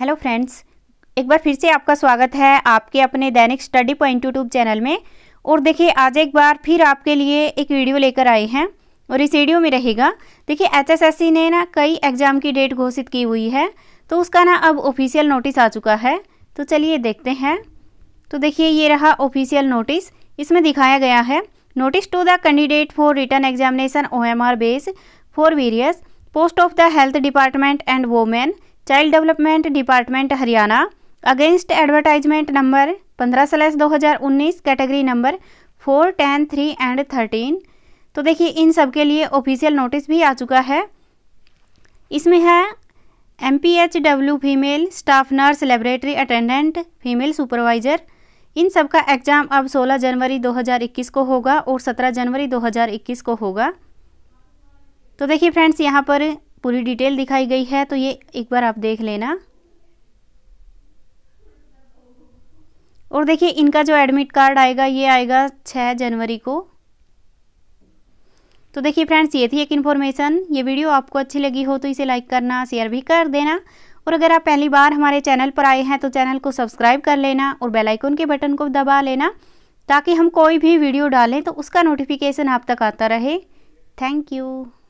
Hello friends, एक बार फिर से आपका स्वागत है आपके अपने दैनिक स्टडी पॉइंट यूट्यूब चैनल में। और देखिए, आज एक बार फिर आपके लिए एक वीडियो लेकर आए हैं और इस वीडियो में रहेगा, देखिए एचएसएससी ने ना कई एग्ज़ाम की डेट घोषित की हुई है, तो उसका ना अब ऑफिशियल नोटिस आ चुका है। तो चलिए देखते हैं। तो देखिए, ये रहा ऑफिशियल नोटिस। इसमें दिखाया गया है, notice to the candidate for written examination OMR base for various post of the health department and women child development department Haryana against advertisement number 15/2019 category number 4, 10, 3 and 13। तो देखिए, इन सब के लिए ऑफिशियल नोटिस भी आ चुका है। इसमें है MPH female staff nurse, laboratory attendant, female supervisor, इन सब का एग्ज़ाम अब 16 जनवरी 2021 को होगा और 17 जनवरी 2021 को होगा। तो देखिए फ्रेंड्स, यहाँ पर पूरी डिटेल दिखाई गई है, तो ये एक बार आप देख लेना। और देखिए, इनका जो एडमिट कार्ड आएगा ये आएगा 6 जनवरी को। तो देखिए फ्रेंड्स, ये थी एक इन्फॉर्मेशन। ये वीडियो आपको अच्छी लगी हो तो इसे लाइक करना, शेयर भी कर देना। और अगर आप पहली बार हमारे चैनल पर आए हैं तो चैनल को सब्सक्राइब कर लेना और बेल आइकन के बटन को दबा लेना, ताकि हम कोई भी वीडियो डालें तो उसका नोटिफिकेशन आप तक आता रहे। Thank you.